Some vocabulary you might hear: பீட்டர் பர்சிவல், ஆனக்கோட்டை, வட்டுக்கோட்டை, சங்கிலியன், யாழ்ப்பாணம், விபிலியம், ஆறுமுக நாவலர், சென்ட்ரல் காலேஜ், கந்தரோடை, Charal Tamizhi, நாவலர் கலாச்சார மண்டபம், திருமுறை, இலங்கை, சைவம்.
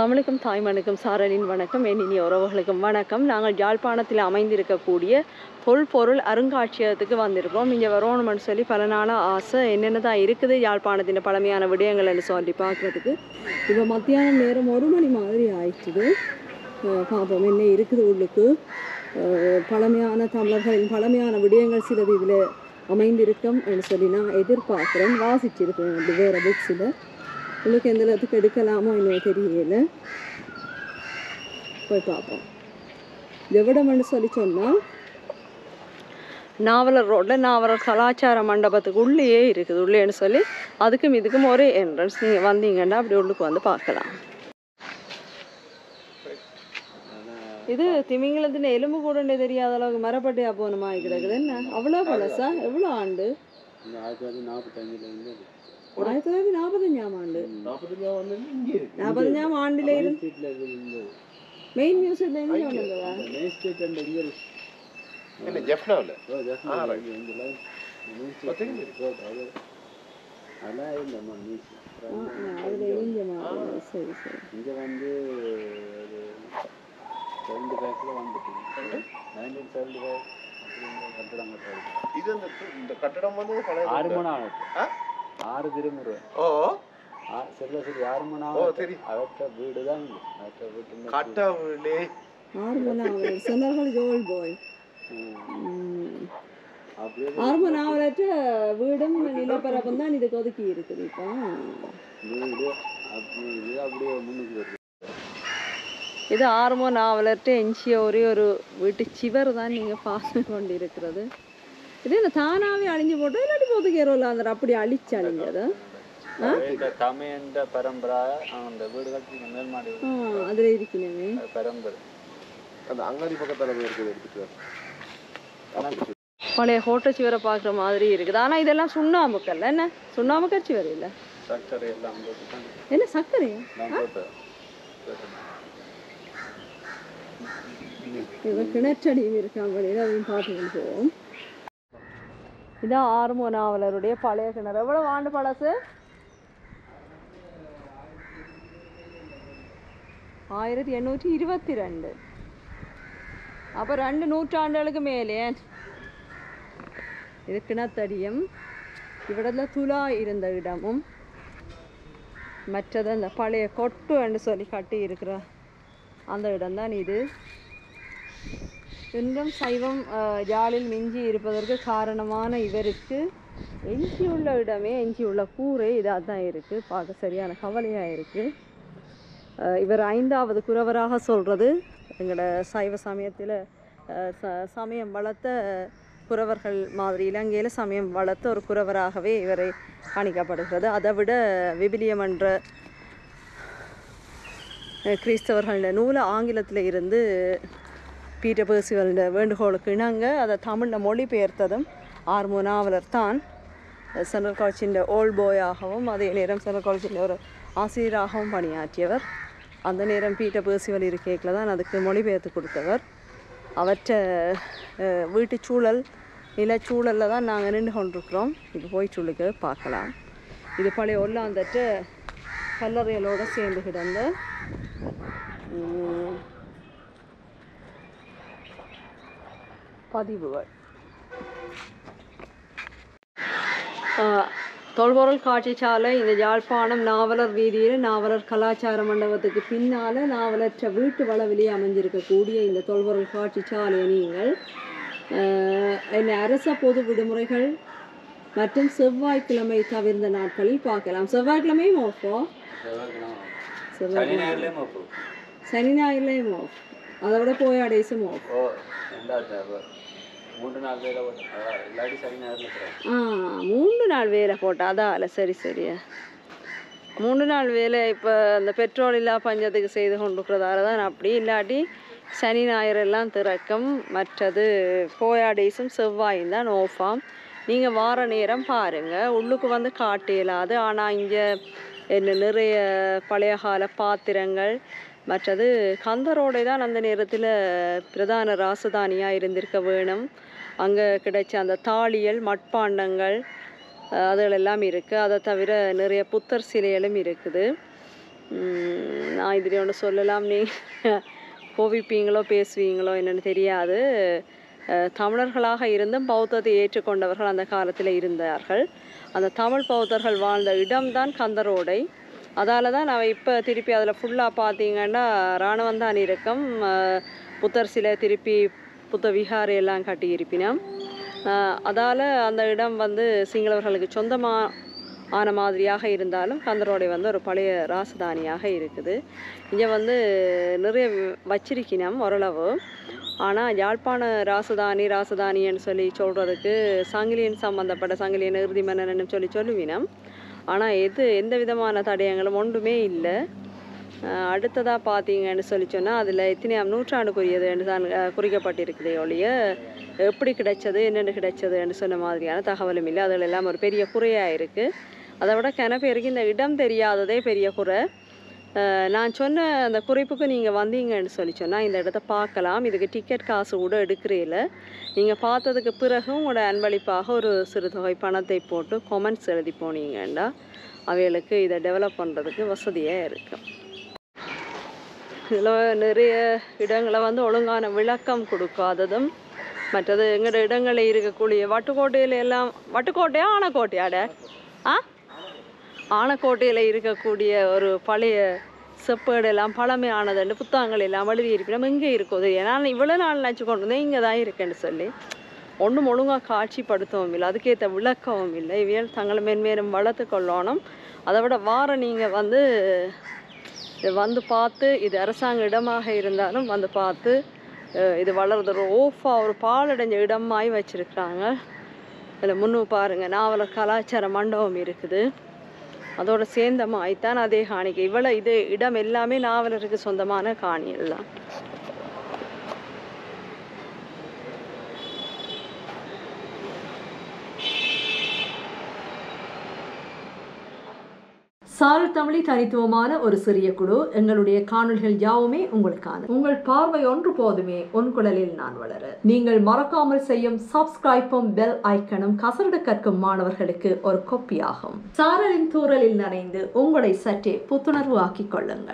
அஸ்ஸலாமு அலைக்கும் தாய்மனுக்கும் சாரலின் வணக்கம். என் இனிய உறவுகளுக்கும் வணக்கம். நாங்கள் யாழ்ப்பாணத்தில் அமைந்திருக்கக்கூடிய பொருள் அருங்காட்சியகத்துக்கு வந்திருக்கோம். இங்கே வரணும்னு சொல்லி பல நாளாக ஆசை. என்னென்ன தான் இருக்குது யாழ்ப்பாணத்தின் பழமையான விடயங்கள்னு சொல்லி பார்க்குறதுக்கு. இப்போ மத்தியான நேரம் 1 மணி மாதிரி ஆயிடுச்சுது. பார்ப்போம் என்ன இருக்குது உள்ளுக்கு. பழமையான தமிழர்களின் பழமையான விடயங்கள் சிலது இதில் அமைந்திருக்கும் சொல்லி நான் எதிர்பார்க்குறேன். வாசிச்சிருக்கேன் அப்படி வேறு புக்ஸில். உங்களுக்கு எந்த இடத்துக்கு எடுக்கலாமோ இன்னும் தெரியல, போய் பார்ப்போம். எவ்வளவுன்னு சொல்லி சொன்னால் நாவலர் ரோட்டில் நாவலர் கலாச்சார மண்டபத்துக்கு உள்ளேயே இருக்குது. உள்ளேன்னு சொல்லி அதுக்கும் இதுக்கும் ஒரே என்ட்ரன்ஸ். நீங்கள் வந்தீங்கன்னா அப்படி உள்ளுக்கு வந்து பார்க்கலாம். இது திமிங்கலத்தின் எலும்பு கூட தெரியாத அளவுக்கு மரப்பட்டையாக போகணுமா கிடக்குது. என்ன அவ்வளோ பழசா? எவ்வளோ ஆண்டு? 1945 ஆண்டு. 45ஆம் ஆண்டிலே மெயின் மியூசியத்துல இருந்து வந்ததா? மெயின் ஸ்ட்ரீட் அண்ட் இயர் என்ன ஜெஃப்னால? ஆ இந்த லைன் பத்திங்க இருக்கோ அது அலைய நம்ம மியூசியம் அதுல இங்கமா. சரி சரி. இங்க வந்து ஒரு 2 பேக்ல வந்துட்டு 1975 கட்டடம் கட்டறது. இது அந்த கட்டடம் வந்து பழைய ஆறுமுகநாவலர். ஆறு திருமுறை. ஓ சரியா சரி. ஆறுமுகநாவலர் அவற்ற வீடு தான். அவற்ற வீட்டு கட்டவுளே ஆறுமுகநாவலர் சொன்னார்கள் கோல் பாய். ஆறுமுகநாவலர் வீடும் நிலப்பரப்பும் தான் இதுக்கு ஒதுக்கி இருக்குது. இப்போ வீடு அப்படியே முன்னுக்கு வருது. இது ஆறுமுகநாவலர்கிட்ட எஞ்சிய ஒரே ஒரு வீட்டு சிவர் தான் நீங்கள் பார்த்து கொண்டு இருக்கிறது. இது என்ன தானாவே அழிஞ்சு போட்டோம் இல்லாட்டி போதுக்கேரோல அப்படி அழிச்சு அழிஞ்சது. பரம்பரா அந்த வீடுகள் அதுல இருக்கணுமே. பழைய ஹோட்டல் சுவரை பாக்குற மாதிரி இருக்குது. ஆனா இதெல்லாம் சுண்ணாமுக்கல். என்ன சுண்ணாமுக்கல் சுவர் இல்ல என்ன சக்கரையா? கிணற்றடியும் இருக்காங்க. அதையும் பார்த்துக்கிட்டு போவோம். இதான் ஆறுமுகநாவலருடைய பழைய கிணறு. எவ்வளோ ஆண்டு பழசு? 1822. அப்போ 2 நூற்றாண்டுகளுக்கு மேலே இது கிணத்தடியும். இவடத்துல துலா இருந்த இடமும் மற்றது அந்த பழைய கொட்டு என்று சொல்லி கட்டி இருக்கிற அந்த இடம்தான் இது. இன்றும் சைவம் ஜாலில் மிஞ்சி இருப்பதற்கு காரணமான இவருக்கு எஞ்சியுள்ள இடமே எஞ்சியுள்ள கூரை இதாக தான் இருக்குது. பார்க்க சரியான கவலையாக இருக்குது. இவர் 5வது குறவராக சொல்கிறது. எங்களோட சைவ சமயத்தில் சமயம் வளர்த்த குறவர்கள் மாதிரி இலங்கையில் சமயம் வளர்த்த ஒரு குறவராகவே இவரை காணிக்கப்படுகிறது. அதை விட விபிலியம் என்ற கிறிஸ்தவர்கள நூலை ஆங்கிலத்தில் இருந்து பீட்டர் பர்சிவலோட வேண்டுகோளுக்கு இணங்க அதை தமிழில் மொழிபெயர்த்ததும் ஆறுமுகநாவலர் தான். சென்ட்ரல் காலேஜின் ஓல்ட் பாயாகவும் அதே நேரம் சென்ட்ரல் காலேஜின் ஒரு ஆசிரியராகவும் பணியாற்றியவர். அந்த நேரம் பீட்டர் பர்சிவல் இருக்கையில் தான் அதுக்கு மொழிபெயர்த்து கொடுத்தவர். அவற்றை வீட்டு சூழல் நிலச்சூழலில் தான் நாங்கள் நின்று கொண்டிருக்கிறோம். இப்போ போய் சொல்லுக்கு பார்க்கலாம். இது பழைய ஒல்லாந்தட்டு கல்லறைகளோடு சேர்ந்து கிடந்த பதிவுகள். தொல்பொருள் காட்சி சாலை இந்த யாழ்ப்பாணம் நாவலர் வீதியில் நாவலர் கலாச்சார மண்டபத்துக்கு பின்னால் நாவலற்ற வீட்டு வளவிலேயே அமைஞ்சிருக்கக்கூடிய இந்த தொல்பொருள் காட்சி சாலையை நீங்கள் இந்த அரச பொது விடுமுறைகள் மற்றும் செவ்வாய்க்கிழமை தவிர்ந்த நாட்களில் பார்க்கலாம். செவ்வாய்க்கிழமையும் ஓஃபோ? சனி ஞாயிறுலையும் ஓஃப். அதை விட போய் அடைசும் ஓஃப். மூன்று நாள் வேலை போட்டால் அதான் இல்லை. சரி சரியா 3 நாள் வேலை இப்போ அந்த பெட்ரோல் இல்லா பஞ்சத்துக்கு செய்து கொண்டுக்கிறதால தான் அப்படி. இல்லாட்டி சனி ஞாயிறெல்லாம் திறக்கும். மற்றது போயாடேஸும் செவ்வாயும் தான் ஓஃபாம். நீங்கள் வார நேரம் பாருங்கள். உள்ளுக்கு வந்து காட்டு இயலாது. ஆனால் இங்கே என்ன நிறைய பழைய கால பாத்திரங்கள் மற்றது கந்தரோடை தான் அந்த நேரத்தில் பிரதான ராசதானியாக இருந்திருக்க வேணும். அங்கே கிடைச்ச அந்த தாளியல் மட்பாண்டங்கள் அதுகளெல்லாம் இருக்குது. அதை தவிர நிறைய புத்தர் சிலைகளும் இருக்குது. நான் இதில் ஒன்று சொல்லலாம், நீங்கள் கோவிப்பீங்களோ பேசுவீங்களோ என்னென்னு தெரியாது. தமிழர்களாக இருந்தும் பௌத்தத்தை ஏற்றுக்கொண்டவர்கள் அந்த காலத்தில் இருந்தார்கள். அந்த தமிழ் பௌத்தர்கள் வாழ்ந்த இடம்தான் கந்தரோடை. அதால் தான் நான் இப்போ திருப்பி அதில் ஃபுல்லாக பார்த்தீங்கன்னா இராணுவம் தான் இருக்கும். புத்தர் சிலை திருப்பி புத்த விகாரையெல்லாம் கட்டி இருப்பினோம். அதால் அந்த இடம் வந்து சிங்களவர்களுக்கு சொந்தமாக ஆன மாதிரியாக இருந்தாலும் கந்தரோடை வந்து ஒரு பழைய ராசதானியாக இருக்குது. இங்கே வந்து நிறைய வச்சிருக்கணும் ஓரளவு. ஆனால் யாழ்ப்பாண ராசதானின்னு சொல்லி சொல்கிறதுக்கு சங்கிலியன் சம்பந்தப்பட்ட சங்கிலியன் இறுதி மன்னன் சொல்லி சொல்லுவினம். ஆனால் எந்த விதமான தடயங்களும் ஒன்றுமே இல்லை. அடுத்ததாக பார்த்தீங்கன்னு சொல்லி சொன்னால் அதில் எத்தனையாம் நூற்றாண்டுக்குரியதுன்னு தான் குறிக்கப்பட்டிருக்குதே ஒழிய எப்படி கிடைச்சது என்னென்னு கிடைச்சதுன்னு சொன்ன மாதிரியான தகவலும் இல்லை. அதில் எல்லாம் ஒரு பெரிய குறையாக இருக்குது. அதை விட கணப்பேருக்கு இந்த இடம் தெரியாததே பெரிய குறை. நான் சொன்ன அந்த குறிப்புக்கு நீங்கள் வந்தீங்கன்னு சொல்லி சொன்னால் இந்த இடத்த பார்க்கலாம். இதுக்கு டிக்கெட் காசு கூட எடுக்கிறீல. நீங்கள் பார்த்ததுக்கு பிறகு உங்களோட அன்பளிப்பாக ஒரு சிறுதொகை பணத்தை போட்டு கொமெண்ட்ஸ் எழுதி போனீங்கன்னா அவைகளுக்கு இதை டெவலப் பண்ணுறதுக்கு வசதியாக இருக்கும். இதில் நிறைய இடங்களை வந்து ஒழுங்கான விளக்கம் கொடுக்காததும் மற்றது எங்களோட இடங்களில் இருக்கக்கூடிய வட்டுக்கோட்டையில் எல்லாம் வட்டுக்கோட்டையா ஆனக்கோட்டையாட ஆனக்கோட்டையில் இருக்கக்கூடிய ஒரு பழைய செப்பேடெல்லாம் பழமையானதுன்னு புத்தகங்கள் எல்லாம் எழுதி இருப்பினோம். இங்கே இருக்குது ஏன்னா இவ்வளோ நாள் நினச்சி கொண்டு வந்தேன் இங்கே தான் இருக்கேன்னு சொல்லி ஒன்றும் ஒழுங்காக காட்சிப்படுத்தவும் இல்லை, அதுக்கேற்ற விளக்கவும் இல்லை. இவையால் தங்களை மேன்மேலும் வளர்த்து கொள்ளணும். அதை விட வாரம் நீங்கள் வந்து பார்த்து இது அரசாங்க இடமாக இருந்தாலும் வந்து பார்த்து இது வளர்றது ஒரு ஓஃபாக ஒரு பாலடைஞ்ச இடமாய் வச்சுருக்குறாங்க. அதில் முன்னு பாருங்கள் நாவலர் கலாச்சார மண்டபம் இருக்குது. அதோட சேர்ந்தமாய்த்தான் அதே காணிக்கை. இவ்வளோ இது இடம் எல்லாமே நாவலருக்கு சொந்தமான காணி எல்லாம். சாரல் தமிழி தனித்துவமான ஒரு சிறிய குழு. எங்களுடைய காணொலிகள் யாவுமே உங்களுக்கான. உங்கள் பார்வை ஒன்று போதுமே உன் குழலில் நான் வளர. நீங்கள் மறக்காமல் செய்யும் சப்ஸ்கிரைப்பும் பெல் ஐக்கனும் கசரட கற்கும் மாணவர்களுக்கு ஒரு கொப்பியாகும். சாரலின் தூரலில் நனைந்து உங்களை சற்றே புத்துணர்வு ஆக்கிக் கொள்ளுங்கள்.